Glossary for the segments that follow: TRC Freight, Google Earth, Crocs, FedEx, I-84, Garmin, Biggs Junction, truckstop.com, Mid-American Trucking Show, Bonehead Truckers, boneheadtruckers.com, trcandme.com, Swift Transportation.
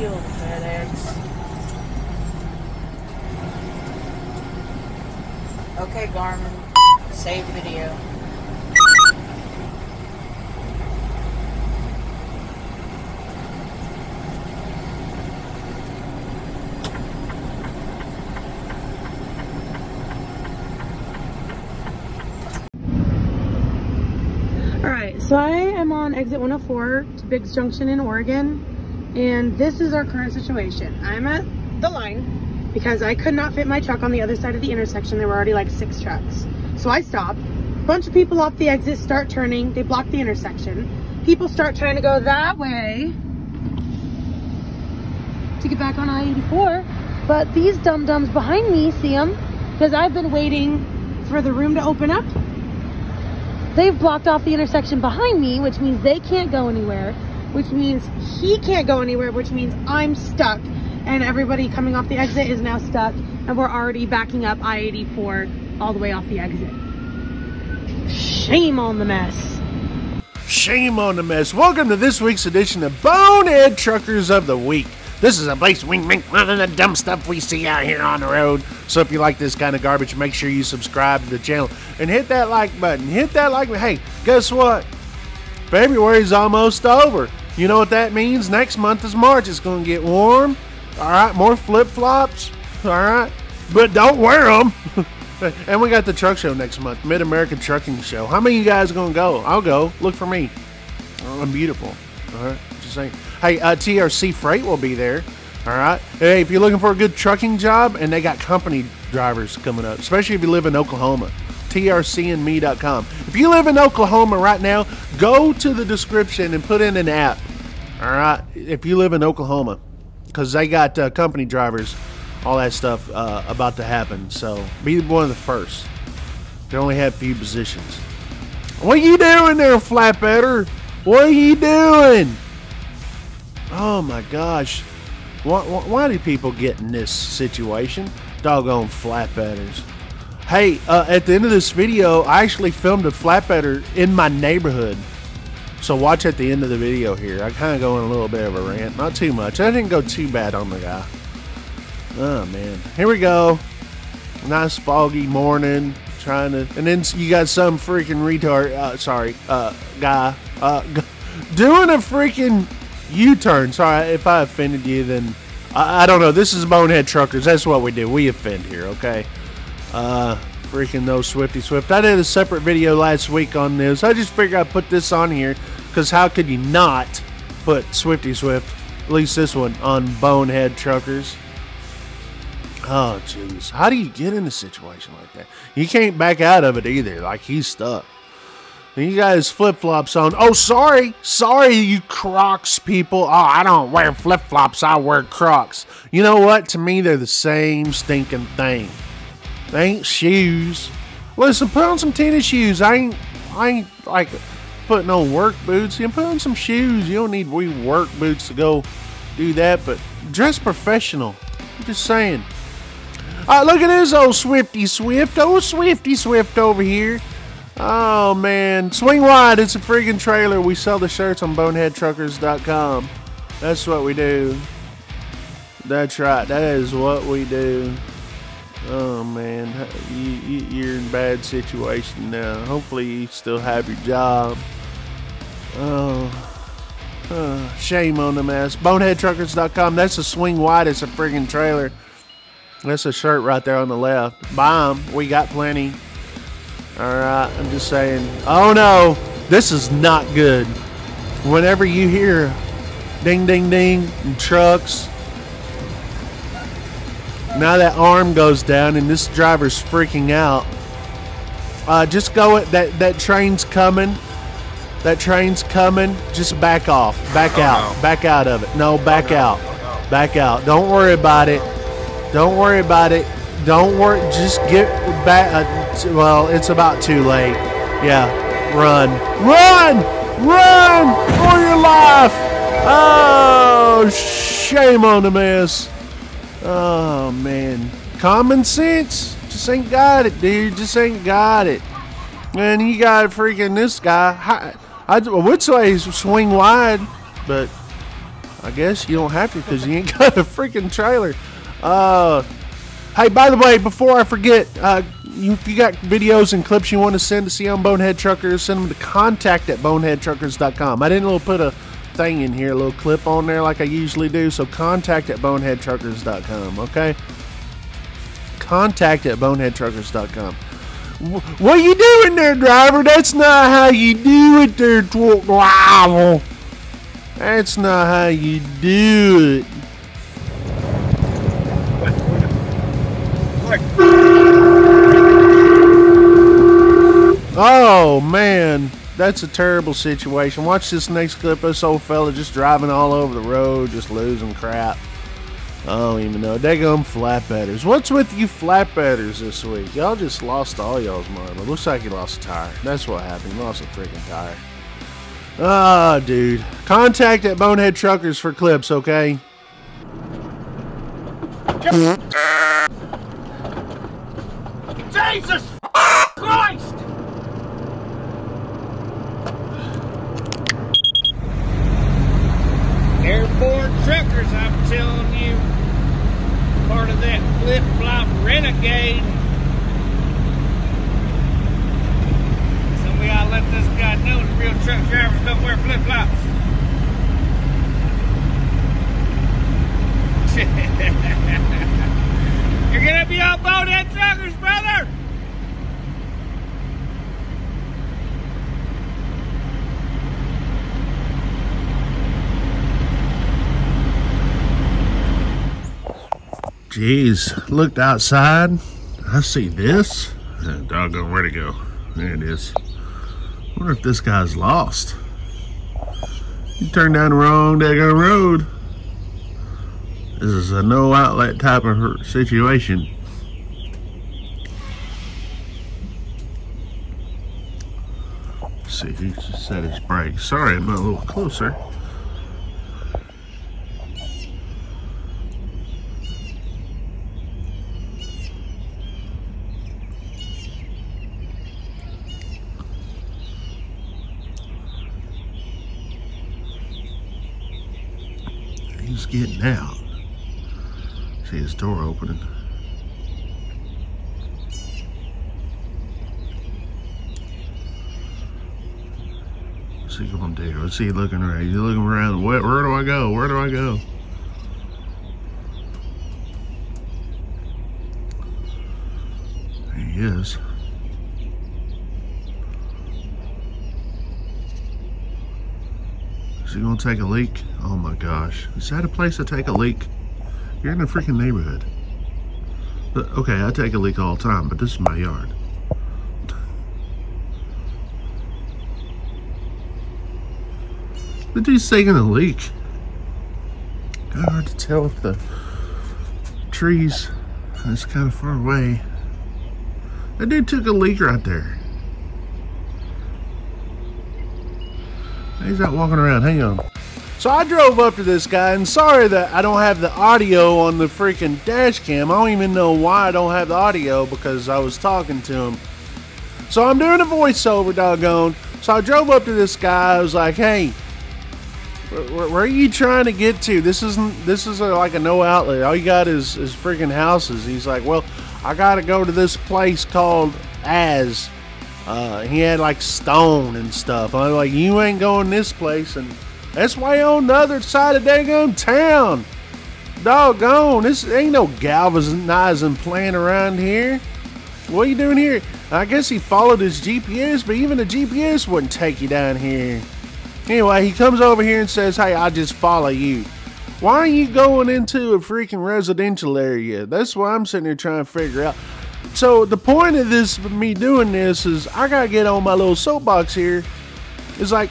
you, FedEx. Okay, Garmin. Save video. So I am on exit 104 to Biggs Junction in Oregon, and this is our current situation. I'm at the line because I could not fit my truck on the other side of the intersection. There were already like 6 trucks. So I stopped. A bunch of people off the exit start turning. They block the intersection. People start trying to go that way to get back on I-84. But these dum-dums behind me see them because I've been waiting for the room to open up. They've blocked off the intersection behind me, which means they can't go anywhere, which means he can't go anywhere, which means I'm stuck, and everybody coming off the exit is now stuck, and we're already backing up I-84 all the way off the exit. Shame on the mess. Shame on the mess. Welcome to this week's edition of Bonehead Truckers of the Week. This is a place we make none of the dumb stuff we see out here on the road. So if you like this kind of garbage, make sure you subscribe to the channel and hit that like button. Hit that like button. Hey, guess what? February's almost over. You know what that means? Next month is March. It's going to get warm. All right, more flip-flops. All right, but don't wear them. And we got the truck show next month, Mid-American Trucking Show. How many of you guys are going to go? I'll go. Look for me. Oh, I'm beautiful. All right. Hey, TRC Freight will be there. All right. Hey, if you're looking for a good trucking job, and they got company drivers coming up, especially if you live in Oklahoma, trcandme.com. If you live in Oklahoma right now, go to the description and put in an app. All right. If you live in Oklahoma, because they got company drivers, all that stuff about to happen. So be one of the first. They only have a few positions. What you doing there, flatbedder? What are you doing? Oh my gosh, why do people get in this situation? Doggone flatbedders. Hey, at the end of this video, I actually filmed a flatbedder in my neighborhood. So watch at the end of the video here. I kind of go in a little bit of a rant, not too much. I didn't go too bad on the guy. Oh man, here we go. Nice foggy morning, trying to, and then you got some freaking retard, guy, doing a freaking U-turn. Sorry if I offended you, then I don't know. This is Bonehead Truckers. That's what we do. We offend here, okay? Freaking those Swifty Swift. I did a separate video last week on this. I just figured I'd put this on here because how could you not put Swifty Swift, at least this one, on Bonehead Truckers? Oh, jeez. How do you get in a situation like that? You can't back out of it either. Like, he's stuck. You got his flip-flops on. Oh, sorry. Sorry, you Crocs people. Oh, I don't wear flip-flops. I wear Crocs. You know what? To me, they're the same stinking thing. They ain't shoes. Listen, put on some tennis shoes. I ain't like putting on work boots. You put on some shoes. You don't need wee work boots to go do that, but dress professional. I'm just saying. All right, look at this old Swifty Swift. Old Swifty Swift over here. Oh man, swing wide, it's a friggin' trailer. We sell the shirts on boneheadtruckers.com. That's what we do. That's right, that is what we do. Oh man, you're in a bad situation now. Hopefully you still have your job. Oh, shame on the mess. Boneheadtruckers.com, that's a swing wide, it's a friggin' trailer. That's a shirt right there on the left. Buy them, we got plenty. Alright, I'm just saying. Oh no, this is not good. Whenever you hear ding, ding, ding, and trucks, now that arm goes down and this driver's freaking out. Just go at that train's coming. That train's coming. Just back off. Back out. No. Back out of it. No, back out. No. Back out. Don't worry about it. Don't worry about it. Don't worry, just get back. Well, it's about too late. Yeah, run. Run! Run for your life! Oh, shame on the mess. Oh, man. Common sense? Just ain't got it, dude. Just ain't got it. Man, you got freaking this guy. I would say he's swing wide, but I guess you don't have to because you ain't got a freaking trailer. Hey, by the way, before I forget, if you got videos and clips you want to send to see on Bonehead Truckers, send them to contact@boneheadtruckers.com. I didn't put a thing in here, a little clip on there like I usually do, so contact@boneheadtruckers.com, okay? Contact@boneheadtruckers.com. What are you doing there, driver? That's not how you do it there, driver. That's not how you do it. Oh, man. That's a terrible situation. Watch this next clip. This old fella just driving all over the road, just losing crap. I don't even know. Daggum flatbedders. What's with you flatbedders this week? Y'all just lost all y'all's money. It looks like you lost a tire. That's what happened. You lost a freaking tire. Ah, dude. Contact@Bonehead Truckers for clips, okay? Jesus Christ! Airborne truckers, I'm telling you. Part of that flip-flop renegade. So we ought to let this guy know that real truck drivers don't wear flip-flops. You're gonna be on bonehead truckers, brother! Jeez, looked outside. I see this. Doggone, where'd it go? There it is. Wonder if this guy's lost. You turned down the wrong daggone road. This is a no outlet type of situation. Let's see, he just set his brakes. Sorry, I'm a little closer. He's getting out. See his door opening. What's he gonna do? What's he looking around? He's looking around. Where do I go? Where do I go? There he is. Is he gonna take a leak? Oh my gosh. Is that a place to take a leak? You're in a freaking neighborhood. Okay, I take a leak all the time, but this is my yard. The dude's taking a leak. Kind of hard to tell if the trees, it's kind of far away. That dude took a leak right there. He's out walking around. Hang on. So I drove up to this guy, and sorry that I don't have the audio on the freaking dash cam. I don't even know why I don't have the audio because I was talking to him. So I'm doing a voiceover, doggone. So I drove up to this guy. I was like, hey, where are you trying to get to? This is like a no outlet. All you got is freaking houses. He's like, well, I got to go to this place called As. He had like stone and stuff. I'm like, you ain't going this place. And that's way on the other side of daggone town. Doggone, this ain't no galvanizing plant around here. What are you doing here? I guess he followed his GPS, but even the GPS wouldn't take you down here. Anyway, he comes over here and says, hey, I just follow you. Why are you going into a freaking residential area? That's what I'm sitting here trying to figure out. So the point of this, me doing this, is I gotta get on my little soapbox here. It's like,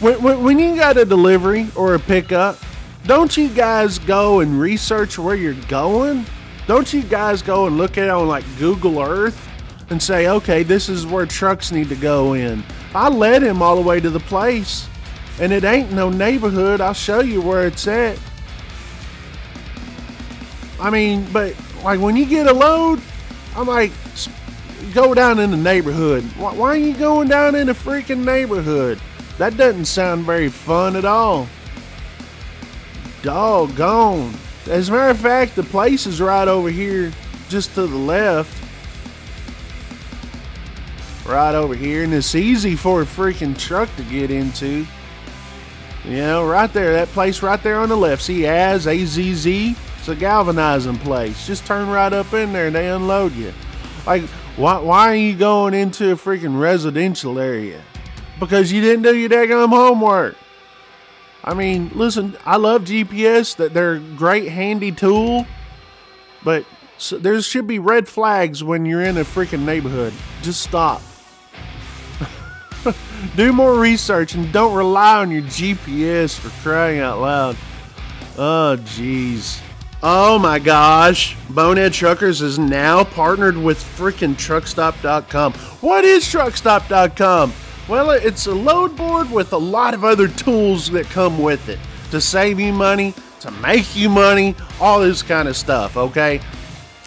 when you got a delivery or a pickup, don't you guys go and research where you're going? Don't you guys go and look at it on like Google Earth and say, okay, this is where trucks need to go in? I led him all the way to the place, and it ain't no neighborhood. I'll show you where it's at. I mean, but like when you get a load, I'm like, go down in the neighborhood. Why are you going down in the freaking neighborhood? That doesn't sound very fun at all. Doggone. As a matter of fact, the place is right over here, just to the left. Right over here, and it's easy for a freaking truck to get into. You know, right there, that place right there on the left. See, AZ, AZZ, it's a galvanizing place. Just turn right up in there and they unload you. Like, why are you going into a freaking residential area? Because you didn't do your daggum homework. I mean, listen, I love GPS. They're a great, handy tool. But there should be red flags when you're in a freaking neighborhood. Just stop. Do more research and don't rely on your GPS, for crying out loud. Oh, jeez. Oh, my gosh. Bonehead Truckers is now partnered with freaking truckstop.com. What is truckstop.com? Well, it's a load board with a lot of other tools that come with it to save you money, to make you money, all this kind of stuff, okay?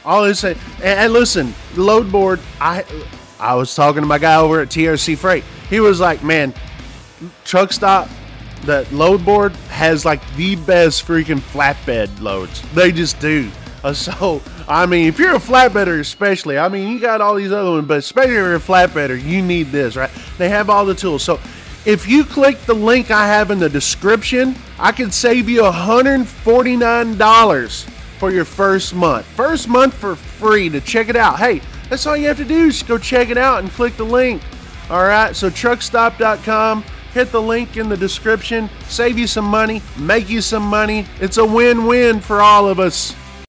All this, and listen, load board, I was talking to my guy over at TRC Freight. He was like, man, Truck Stop, that load board has like the best freaking flatbed loads. They just do. So, I mean, if you're a flatbedder especially, I mean, you got all these other ones, but especially if you're a flatbedder, you need this, right? They have all the tools. So, if you click the link I have in the description, I can save you $149 for your first month. First month for free to check it out. Hey, that's all you have to do is go check it out and click the link. All right, so truckstop.com. Hit the link in the description. Save you some money. Make you some money. It's a win-win for all of us.